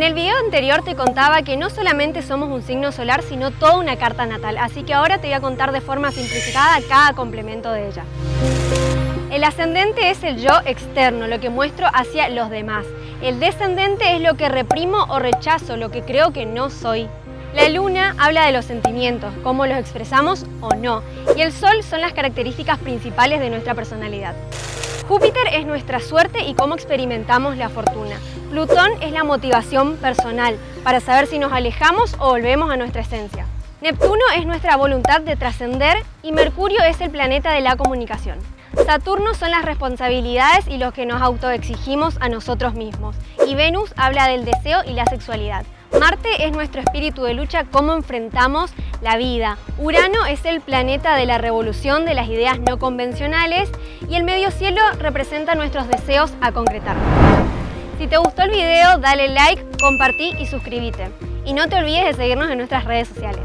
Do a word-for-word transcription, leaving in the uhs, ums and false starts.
En el video anterior te contaba que no solamente somos un signo solar, sino toda una carta natal, así que ahora te voy a contar de forma simplificada cada complemento de ella. El ascendente es el yo externo, lo que muestro hacia los demás. El descendente es lo que reprimo o rechazo, lo que creo que no soy. La luna habla de los sentimientos, cómo los expresamos o no. Y el sol son las características principales de nuestra personalidad. Júpiter es nuestra suerte y cómo experimentamos la fortuna. Plutón es la motivación personal, para saber si nos alejamos o volvemos a nuestra esencia. Neptuno es nuestra voluntad de trascender y Mercurio es el planeta de la comunicación. Saturno son las responsabilidades y los que nos autoexigimos a nosotros mismos. Y Venus habla del deseo y la sexualidad. Marte es nuestro espíritu de lucha, cómo enfrentamos la vida. Urano es el planeta de la revolución, de las ideas no convencionales. Y el medio cielo representa nuestros deseos a concretar. Si te gustó el video, dale like, compartí y suscríbete. Y no te olvides de seguirnos en nuestras redes sociales.